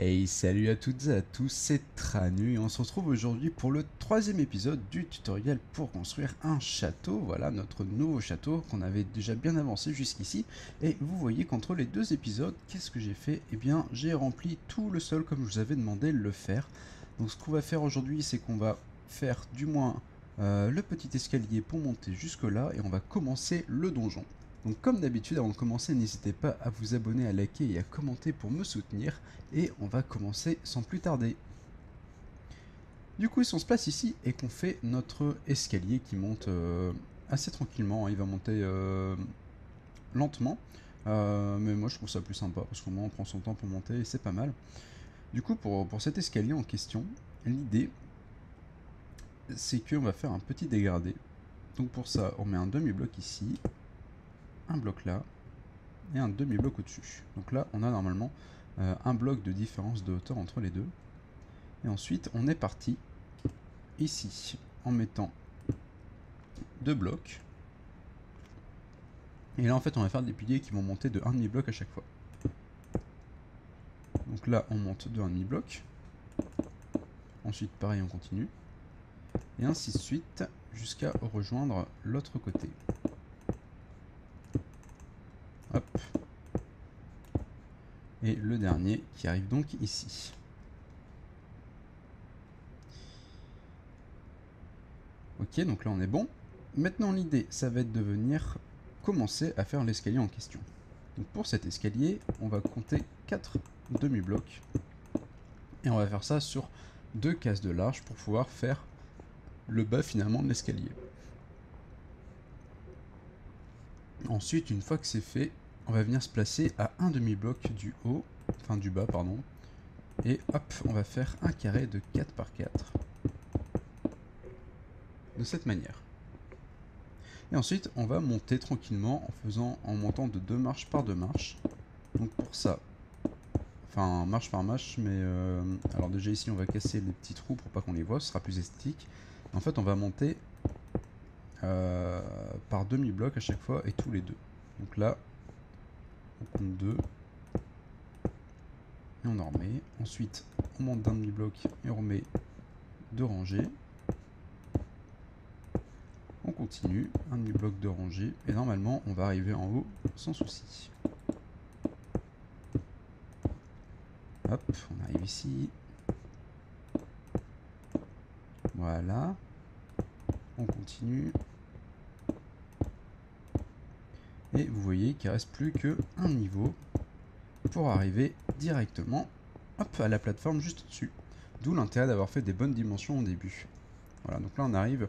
Hey, salut à toutes et à tous, c'est Tranu et on se retrouve aujourd'hui pour le troisième épisode du tutoriel pour construire un château. Voilà notre nouveau château qu'on avait déjà bien avancé jusqu'ici. Et vous voyez qu'entre les deux épisodes, qu'est-ce que j'ai fait? Eh bien, j'ai rempli tout le sol comme je vous avais demandé de le faire. Donc ce qu'on va faire aujourd'hui, c'est qu'on va faire du moins le petit escalier pour monter jusque là et on va commencer le donjon. Donc comme d'habitude, avant de commencer, n'hésitez pas à vous abonner, à liker et à commenter pour me soutenir. Et on va commencer sans plus tarder. Du coup, si on se place ici et qu'on fait notre escalier qui monte assez tranquillement, hein, il va monter lentement. Mais moi je trouve ça plus sympa, parce qu'au moins on prend son temps pour monter et c'est pas mal. Du coup, pour cet escalier en question, l'idée, c'est qu'on va faire un petit dégradé. Donc pour ça, on met un demi-bloc ici, un bloc là et un demi-bloc au-dessus. Donc là on a normalement un bloc de différence de hauteur entre les deux. Et ensuite on est parti ici en mettant deux blocs. Et là en fait on va faire des piliers qui vont monter de un demi-bloc à chaque fois. Donc là on monte de un demi-bloc. Ensuite pareil on continue. Et ainsi de suite jusqu'à rejoindre l'autre côté. Hop. Et le dernier qui arrive donc ici. Ok, donc là on est bon. Maintenant l'idée, ça va être de venir commencer à faire l'escalier en question. Donc pour cet escalier, on va compter 4 demi-blocs. Et on va faire ça sur 2 cases de large pour pouvoir faire le bas finalement de l'escalier. Ensuite, une fois que c'est fait, on va venir se placer à un demi-bloc du haut, enfin du bas, pardon. Et hop, on va faire un carré de 4 par 4. De cette manière. Et ensuite, on va monter tranquillement en montant de 2 marches par 2 marches. Donc pour ça, enfin marche par marche, mais alors déjà ici, on va casser les petits trous pour pas qu'on les voit, ce sera plus esthétique. En fait, on va monter par demi-bloc à chaque fois et tous les deux. Donc là, on compte 2 et on en remet. Ensuite, on monte d'un demi-bloc et on remet 2 rangées. On continue, un demi-bloc, 2 rangées et normalement, on va arriver en haut sans souci. Hop, on arrive ici. Voilà. On continue. Et vous voyez qu'il ne reste plus qu'un niveau pour arriver directement hop, à la plateforme juste au-dessus. D'où l'intérêt d'avoir fait des bonnes dimensions au début. Voilà, donc là on arrive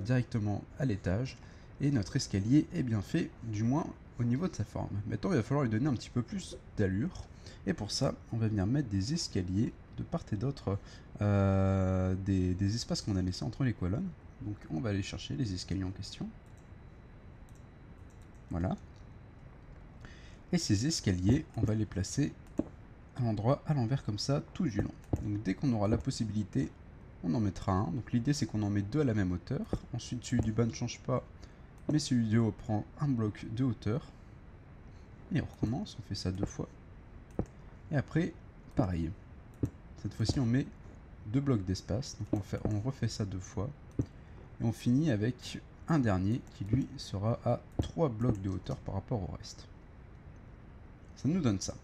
directement à l'étage. Et notre escalier est bien fait, du moins au niveau de sa forme. Maintenant il va falloir lui donner un petit peu plus d'allure. Et pour ça, on va venir mettre des escaliers de part et d'autre des espaces qu'on a laissés entre les colonnes. Donc on va aller chercher les escaliers en question. Voilà. Et ces escaliers, on va les placer à l'endroit, à l'envers comme ça, tout du long. Donc dès qu'on aura la possibilité, on en mettra un. Donc l'idée c'est qu'on en met 2 à la même hauteur. Ensuite celui du bas ne change pas, mais celui du haut prend un bloc de hauteur. Et on recommence, on fait ça 2 fois. Et après, pareil. Cette fois-ci on met 2 blocs d'espace. Donc on refait ça 2 fois. Et on finit avec un dernier qui lui sera à 3 blocs de hauteur par rapport au reste. Ça nous donne ça.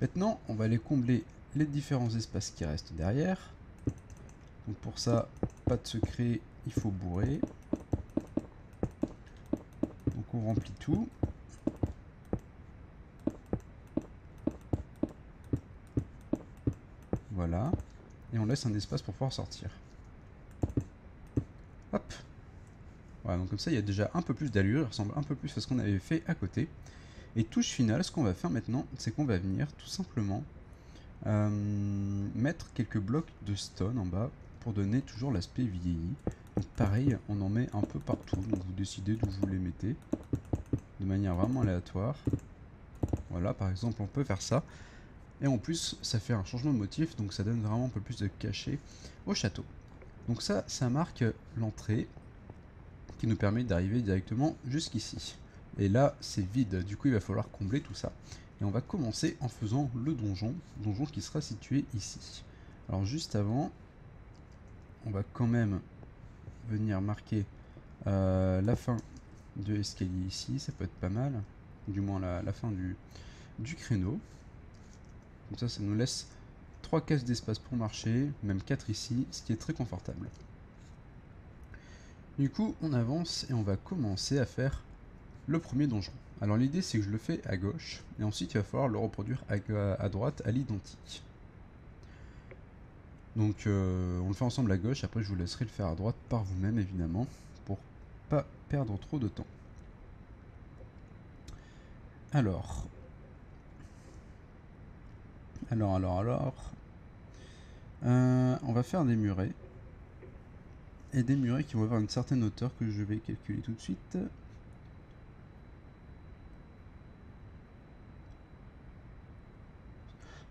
Maintenant, on va aller combler les différents espaces qui restent derrière. Donc pour ça, pas de secret, il faut bourrer. Donc on remplit tout. Voilà. Et on laisse un espace pour pouvoir sortir. Hop. Voilà, donc comme ça il y a déjà un peu plus d'allure, il ressemble un peu plus à ce qu'on avait fait à côté. Et touche finale, ce qu'on va faire maintenant, c'est qu'on va venir tout simplement mettre quelques blocs de stone en bas pour donner toujours l'aspect vieilli. Donc pareil, on en met un peu partout, donc vous décidez d'où vous les mettez, de manière vraiment aléatoire. Voilà, par exemple on peut faire ça. Et en plus, ça fait un changement de motif, donc ça donne vraiment un peu plus de cachet au château. Donc ça, ça marque l'entrée qui nous permet d'arriver directement jusqu'ici. Et là, c'est vide, du coup il va falloir combler tout ça. Et on va commencer en faisant le donjon qui sera situé ici. Alors juste avant, on va quand même venir marquer la fin de l'escalier ici, ça peut être pas mal, du moins la fin du créneau. Comme ça, ça nous laisse 3 cases d'espace pour marcher, même 4 ici, ce qui est très confortable. Du coup, on avance et on va commencer à faire le premier donjon. Alors l'idée, c'est que je le fais à gauche, et ensuite il va falloir le reproduire à droite, à l'identique. Donc on le fait ensemble à gauche, après je vous laisserai le faire à droite par vous-même, évidemment, pour pas perdre trop de temps. Alors, on va faire des murets. Et des murets qui vont avoir une certaine hauteur que je vais calculer tout de suite.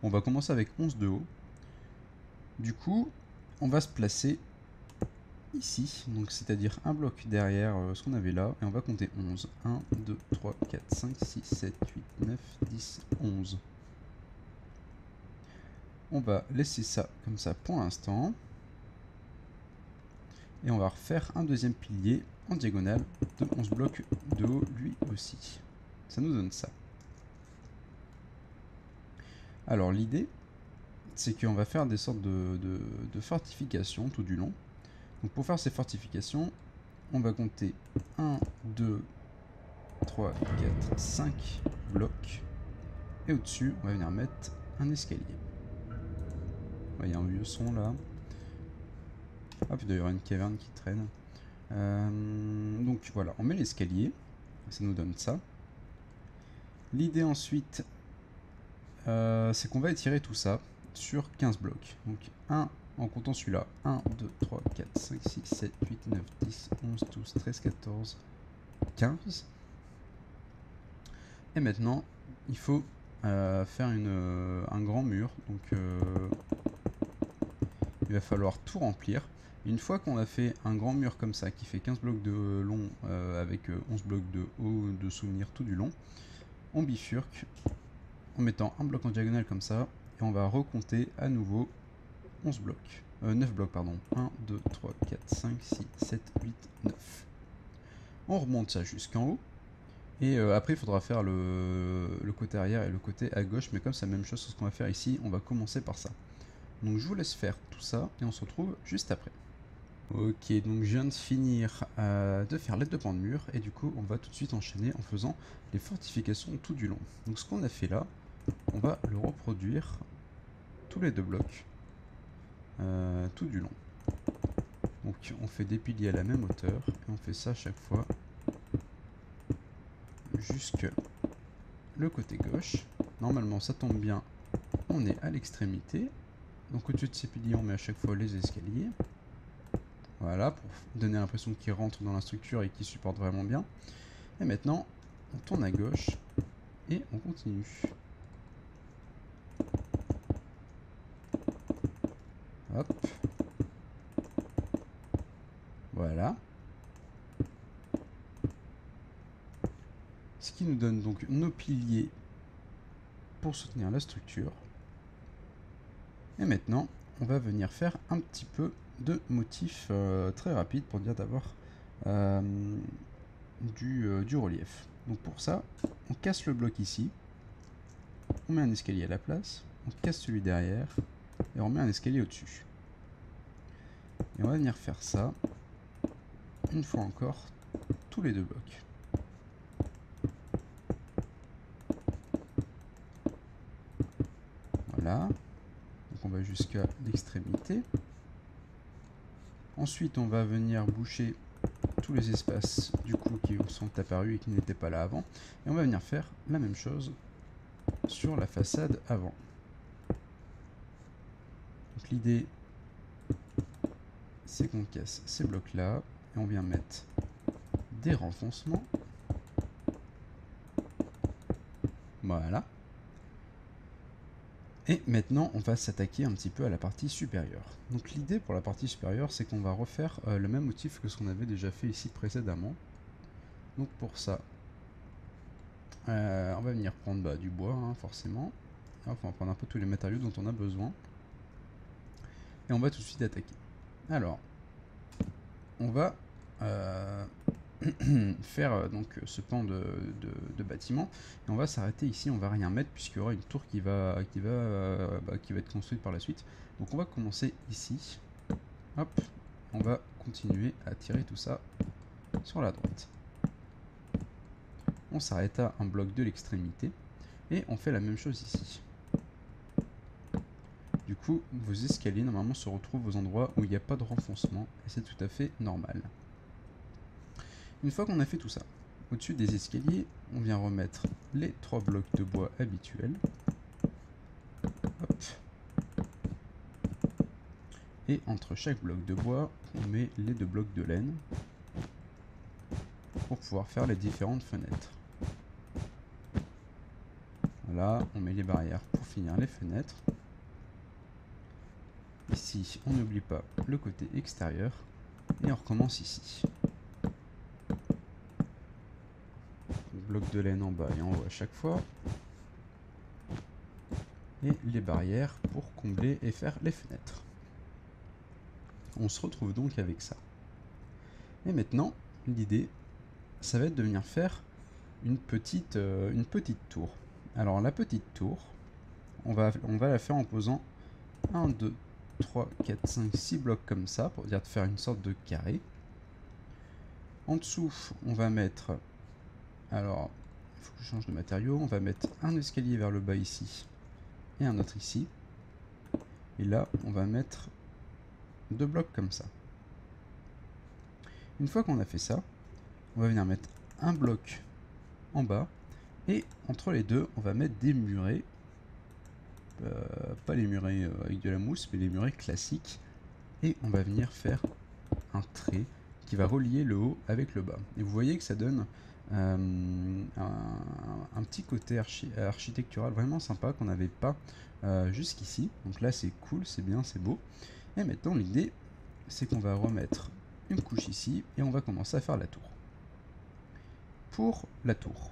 On va commencer avec 11 de haut. Du coup, on va se placer ici. Donc, c'est-à-dire un bloc derrière ce qu'on avait là. Et on va compter 11. 1, 2, 3, 4, 5, 6, 7, 8, 9, 10, 11. On va laisser ça comme ça pour l'instant. Et on va refaire un deuxième pilier en diagonale de 11 blocs de haut lui aussi. Ça nous donne ça. Alors l'idée, c'est qu'on va faire des sortes de fortifications tout du long. Donc pour faire ces fortifications, on va compter 1, 2, 3, 4, 5 blocs. Et au-dessus, on va venir mettre un escalier. Il y a un vieux son là. Ah, puis d'ailleurs, il y a une caverne qui traîne. Donc voilà, on met l'escalier. Ça nous donne ça. L'idée ensuite, c'est qu'on va étirer tout ça sur 15 blocs. Donc 1, en comptant celui-là. 1, 2, 3, 4, 5, 6, 7, 8, 9, 10, 11, 12, 13, 14, 15. Et maintenant, il faut faire un grand mur. Donc... il va falloir tout remplir. Une fois qu'on a fait un grand mur comme ça, qui fait 15 blocs de long avec 11 blocs de haut de souvenirs tout du long, on bifurque en mettant un bloc en diagonale comme ça, et on va recompter à nouveau 11 blocs. 9 blocs, pardon. 1, 2, 3, 4, 5, 6, 7, 8, 9. On remonte ça jusqu'en haut, et après il faudra faire le côté arrière et le côté à gauche, mais comme c'est la même chose que ce qu'on va faire ici, on va commencer par ça. Donc je vous laisse faire tout ça et on se retrouve juste après. Ok, donc je viens de finir de faire les deux pans de mur et du coup on va tout de suite enchaîner en faisant les fortifications tout du long. Donc ce qu'on a fait là, on va le reproduire tous les deux blocs tout du long. Donc on fait des piliers à la même hauteur et on fait ça à chaque fois jusque le côté gauche. Normalement ça tombe bien, on est à l'extrémité. Donc au-dessus de ces piliers, on met à chaque fois les escaliers. Voilà, pour donner l'impression qu'ils rentrent dans la structure et qu'ils supportent vraiment bien. Et maintenant, on tourne à gauche et on continue. Hop. Voilà. Ce qui nous donne donc nos piliers pour soutenir la structure. Et maintenant, on va venir faire un petit peu de motif très rapide pour dire d'avoir du relief. Donc pour ça, on casse le bloc ici, on met un escalier à la place, on casse celui derrière et on met un escalier au-dessus. Et on va venir faire ça, une fois encore, tous les deux blocs. Voilà. On va jusqu'à l'extrémité. Ensuite, on va venir boucher tous les espaces du coup qui sont apparus et qui n'étaient pas là avant. Et on va venir faire la même chose sur la façade avant. Donc l'idée, c'est qu'on casse ces blocs-là et on vient mettre des renfoncements. Voilà. Et maintenant, on va s'attaquer un petit peu à la partie supérieure. Donc l'idée pour la partie supérieure, c'est qu'on va refaire le même motif que ce qu'on avait déjà fait ici précédemment. Donc pour ça, on va venir prendre du bois, forcément. Enfin, on va prendre un peu tous les matériaux dont on a besoin. Et on va tout de suite attaquer. Alors, on va faire donc ce pan de bâtiment. Et on va s'arrêter ici, on va rien mettre puisqu'il y aura une tour qui va être construite par la suite. Donc on va commencer ici. Hop, on va continuer à tirer tout ça sur la droite. On s'arrête à un bloc de l'extrémité. Et on fait la même chose ici. Du coup, vos escaliers normalement se retrouvent aux endroits où il n'y a pas de renfoncement. Et c'est tout à fait normal. Une fois qu'on a fait tout ça, au-dessus des escaliers, on vient remettre les 3 blocs de bois habituels. Hop. Et entre chaque bloc de bois, on met les 2 blocs de laine pour pouvoir faire les différentes fenêtres. Voilà, on met les barrières pour finir les fenêtres. Ici, on n'oublie pas le côté extérieur. Et on recommence ici. Bloc de laine en bas et en haut à chaque fois, et les barrières pour combler et faire les fenêtres. On se retrouve donc avec ça. Et maintenant, l'idée, ça va être de venir faire une petite tour. Alors la petite tour, on va la faire en posant 1, 2, 3, 4, 5, 6 blocs comme ça, pour dire de faire une sorte de carré. En dessous, on va mettre... Alors, il faut que je change de matériaux. On va mettre un escalier vers le bas ici et un autre ici. Et là, on va mettre 2 blocs comme ça. Une fois qu'on a fait ça, on va venir mettre un bloc en bas. Et entre les deux, on va mettre des murets. Pas les murets avec de la mousse, mais les murets classiques. Et on va venir faire un trait qui va relier le haut avec le bas. Et vous voyez que ça donne... un petit côté architectural vraiment sympa qu'on n'avait pas jusqu'ici. Donc là c'est cool, c'est bien, c'est beau. Et maintenant l'idée c'est qu'on va remettre une couche ici et on va commencer à faire la tour. Pour la tour,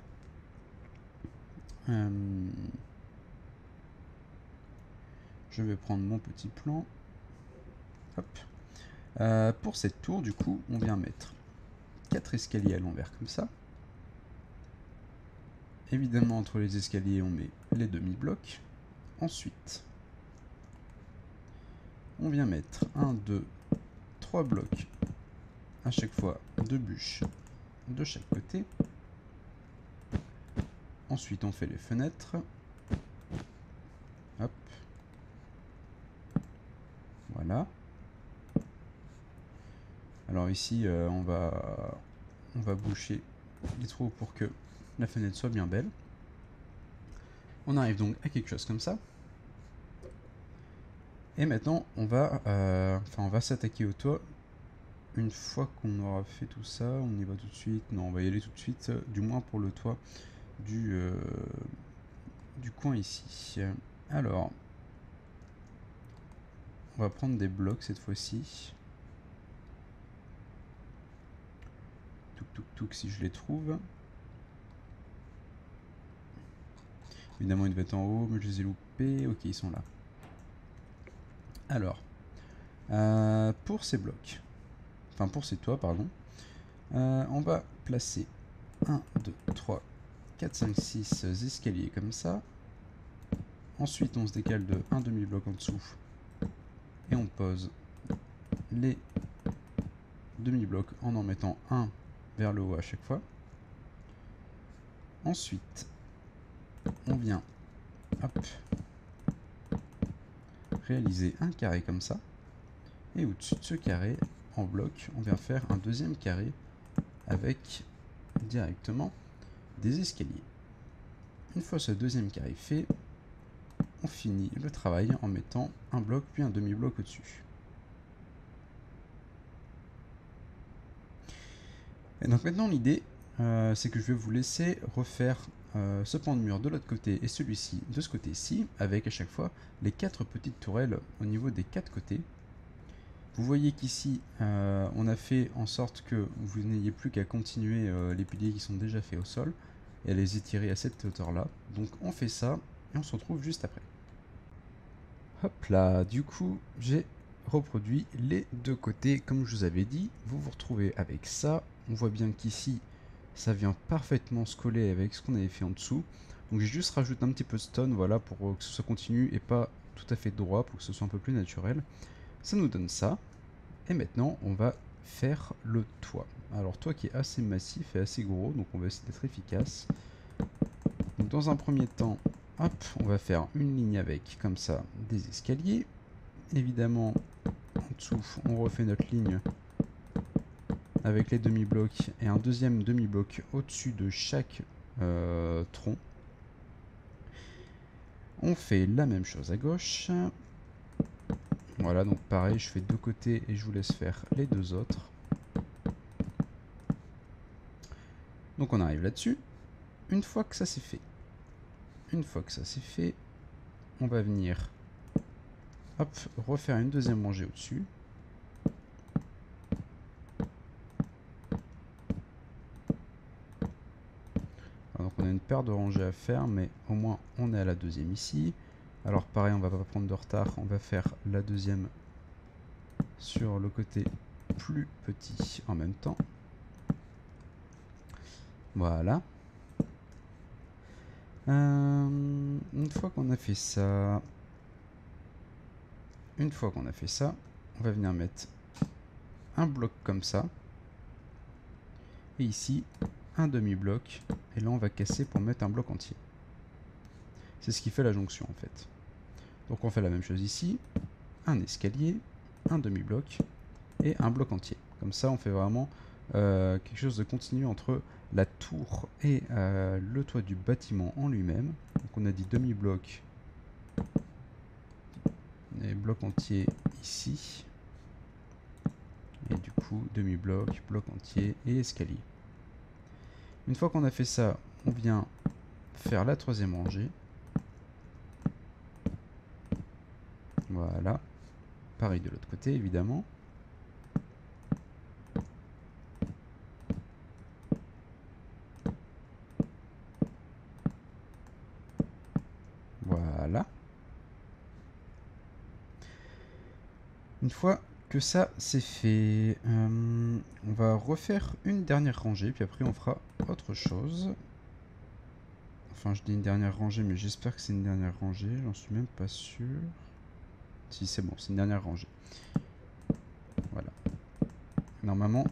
je vais prendre mon petit plan. Hop. Pour cette tour du coup on vient mettre 4 escaliers à l'envers comme ça. Évidemment, entre les escaliers, on met les demi-blocs. Ensuite, on vient mettre 1, 2, 3 blocs à chaque fois, 2 bûches de chaque côté. Ensuite, on fait les fenêtres. Hop. Voilà. Alors ici, on va boucher les trous pour que la fenêtre soit bien belle. On arrive donc à quelque chose comme ça. Et maintenant on va s'attaquer au toit. Une fois qu'on aura fait tout ça, on y va tout de suite. Non, on va y aller tout de suite, du moins pour le toit du coin ici. Alors on va prendre des blocs cette fois-ci. Touk si je les trouve. Évidemment, ils devaient être en haut, mais je les ai loupés. Ok, ils sont là. Alors, pour ces blocs, enfin pour ces toits, pardon, on va placer 1, 2, 3, 4, 5, 6 escaliers comme ça. Ensuite, on se décale de 1 demi-bloc en dessous et on pose les demi-blocs en mettant un vers le haut à chaque fois. Ensuite, on vient hop, réaliser un carré comme ça, et au-dessus de ce carré en bloc, on vient faire un deuxième carré avec directement des escaliers. Une fois ce deuxième carré fait, on finit le travail en mettant un bloc puis un demi-bloc au-dessus. Et donc maintenant l'idée, c'est que je vais vous laisser refaire ce pan de mur de l'autre côté et celui-ci de ce côté-ci, avec à chaque fois les 4 petites tourelles au niveau des 4 côtés. Vous voyez qu'ici on a fait en sorte que vous n'ayez plus qu'à continuer les piliers qui sont déjà faits au sol et à les étirer à cette hauteur là. Donc on fait ça et on se retrouve juste après. Hop là, du coup j'ai reproduit les deux côtés comme je vous avais dit. Vous vous retrouvez avec ça. On voit bien qu'ici ça vient parfaitement se coller avec ce qu'on avait fait en dessous. Donc j'ai juste rajouté un petit peu de stone, voilà, pour que ce soit continu et pas tout à fait droit, pour que ce soit un peu plus naturel. Ça nous donne ça. Et maintenant on va faire le toit. Alors toit qui est assez massif et assez gros, donc on va essayer d'être efficace. Donc, dans un premier temps, hop, on va faire une ligne avec comme ça des escaliers. Évidemment en dessous on refait notre ligne avec les demi-blocs et un deuxième demi-bloc au-dessus de chaque tronc. On fait la même chose à gauche. Voilà, donc pareil, je fais deux côtés et je vous laisse faire les deux autres. Donc on arrive là-dessus. Une fois que ça c'est fait, on va venir hop, refaire une deuxième rangée au-dessus. Donc on a une paire de rangées à faire, mais au moins on est à la deuxième ici. Alors pareil, on va pas prendre de retard, on va faire la deuxième sur le côté plus petit en même temps. Voilà. Une fois qu'on a fait ça, on va venir mettre un bloc comme ça. Et ici, un demi-bloc. Et là, on va casser pour mettre un bloc entier. C'est ce qui fait la jonction en fait. Donc on fait la même chose ici, un escalier, un demi-bloc et un bloc entier. Comme ça on fait vraiment quelque chose de continu entre la tour et le toit du bâtiment en lui-même. Donc on a dit demi-bloc et bloc entier ici. Et du coup demi-bloc, bloc entier et escalier. Une fois qu'on a fait ça, on vient faire la troisième rangée. Voilà, pareil de l'autre côté évidemment. Voilà. Une fois que ça c'est fait, on va refaire une dernière rangée, puis après on fera autre chose. Enfin je dis une dernière rangée, mais j'espère que c'est une dernière rangée, j'en suis même pas sûr. Si c'est bon, c'est une dernière rangée. Voilà. Normalement,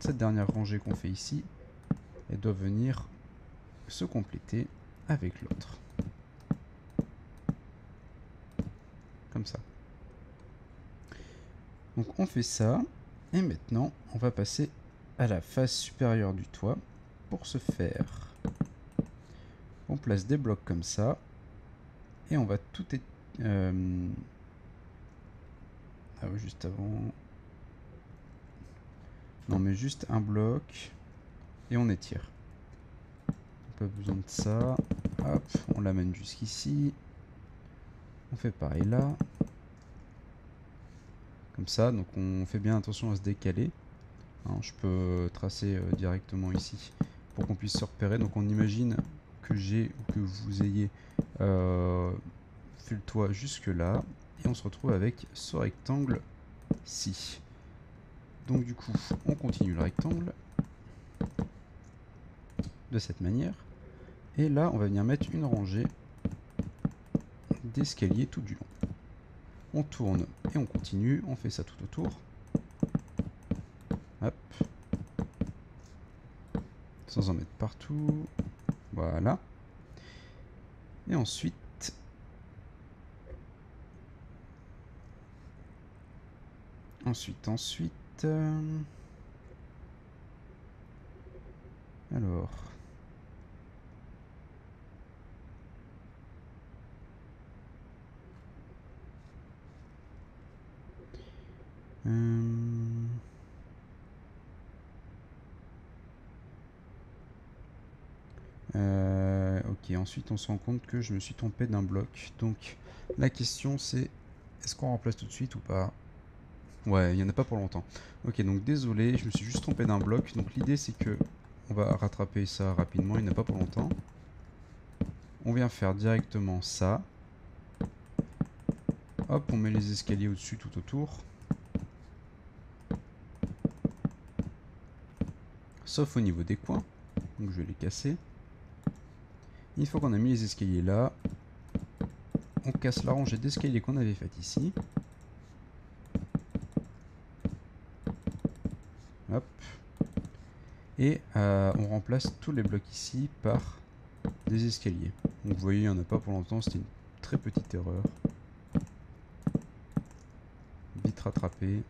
cette dernière rangée qu'on fait ici, elle doit venir se compléter avec l'autre. Comme ça. Donc on fait ça. Et maintenant, on va passer à la face supérieure du toit. Pour ce faire, on place des blocs comme ça. Et on va tout étirer. Ah oui, juste avant. Non, mais juste un bloc. Et on étire. Pas besoin de ça. Hop, on l'amène jusqu'ici. On fait pareil là. Comme ça, donc on fait bien attention à se décaler. Alors, je peux tracer directement ici pour qu'on puisse se repérer. Donc on imagine que j'ai ou que vous ayez fait le toit jusque là. Et on se retrouve avec ce rectangle-ci. Donc du coup, on continue le rectangle de cette manière. Et là, on va venir mettre une rangée d'escaliers tout du long. On tourne et on continue. On fait ça tout autour. Hop. Sans en mettre partout. Voilà. Et ensuite, alors, et ensuite on se rend compte que je me suis trompé d'un bloc. Donc la question c'est, est-ce qu'on remplace tout de suite ou pas? Ouais, il n'y en a pas pour longtemps. Ok, donc désolé, je me suis juste trompé d'un bloc. Donc l'idée c'est que on va rattraper ça rapidement, il n'y en a pas pour longtemps. On vient faire directement ça. Hop, on met les escaliers au-dessus, tout autour. Sauf au niveau des coins. Donc je vais les casser. Une fois qu'on a mis les escaliers là, on casse la rangée d'escaliers qu'on avait faite ici. Hop. Et on remplace tous les blocs ici par des escaliers. Donc vous voyez, il n'y en a pas pour longtemps, c'était une très petite erreur. Vite rattrapé.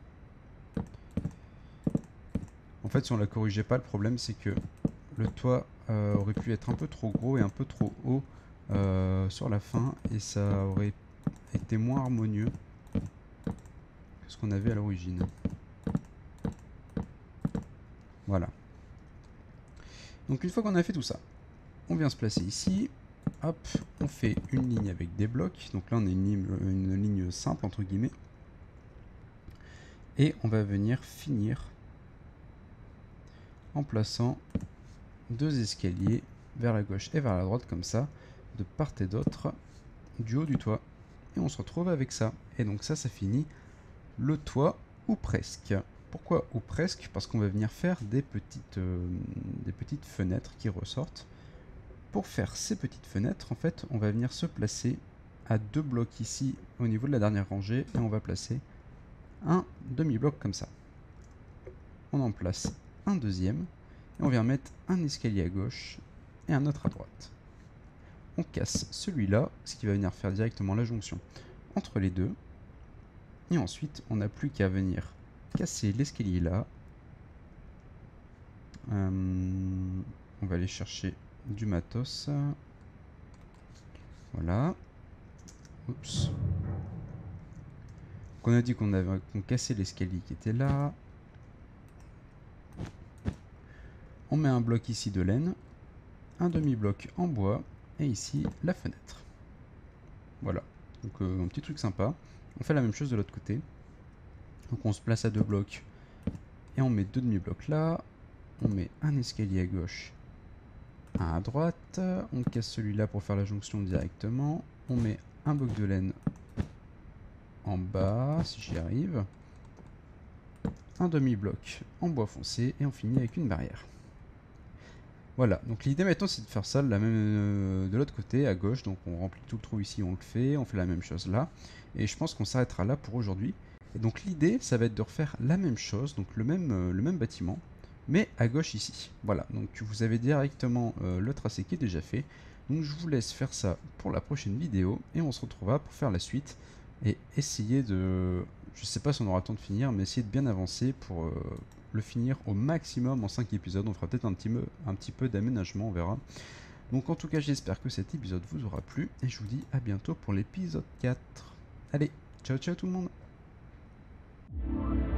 En fait, si on ne la corrigeait pas, le problème c'est que le toit aurait pu être un peu trop gros et un peu trop haut sur la fin, et ça aurait été moins harmonieux que ce qu'on avait à l'origine. Voilà. Donc une fois qu'on a fait tout ça, on vient se placer ici. Hop, on fait une ligne avec des blocs. Donc là on a une ligne simple entre guillemets. Et on va venir finir en plaçant deux escaliers vers la gauche et vers la droite comme ça, de part et d'autre du haut du toit. Et on se retrouve avec ça. Et donc ça, ça finit le toit ou presque. Pourquoi ou presque? Parce qu'on va venir faire des petites fenêtres qui ressortent. Pour faire ces petites fenêtres, en fait, on va venir se placer à deux blocs ici au niveau de la dernière rangée et on va placer un demi-bloc comme ça. On en place un deuxième et on vient mettre un escalier à gauche et un autre à droite. On casse celui-là, ce qui va venir faire directement la jonction entre les deux. Et ensuite, on n'a plus qu'à venir casser l'escalier là. On va aller chercher du matos. Voilà. Oups. On a dit qu'on avait cassé l'escalier qui était là. On met un bloc ici de laine, un demi-bloc en bois et ici la fenêtre. Voilà. Donc un petit truc sympa. On fait la même chose de l'autre côté. Donc on se place à deux blocs et on met deux demi-blocs là. On met un escalier à gauche, un à droite. On casse celui-là pour faire la jonction directement. On met un bloc de laine en bas, si j'y arrive. Un demi-bloc en bois foncé et on finit avec une barrière. Voilà, donc l'idée maintenant c'est de faire ça la même, de l'autre côté à gauche. Donc on remplit tout le trou ici, on le fait, on fait la même chose là. Et je pense qu'on s'arrêtera là pour aujourd'hui. Et donc l'idée, ça va être de refaire la même chose, donc le même bâtiment, mais à gauche ici. Voilà, donc vous avez directement le tracé qui est déjà fait. Donc je vous laisse faire ça pour la prochaine vidéo et on se retrouvera pour faire la suite et essayer de... Je sais pas si on aura le temps de finir, mais essayer de bien avancer pour le finir au maximum en 5 épisodes. On fera peut-être un petit peu d'aménagement, on verra. Donc en tout cas, j'espère que cet épisode vous aura plu et je vous dis à bientôt pour l'épisode 4. Allez, ciao ciao tout le monde.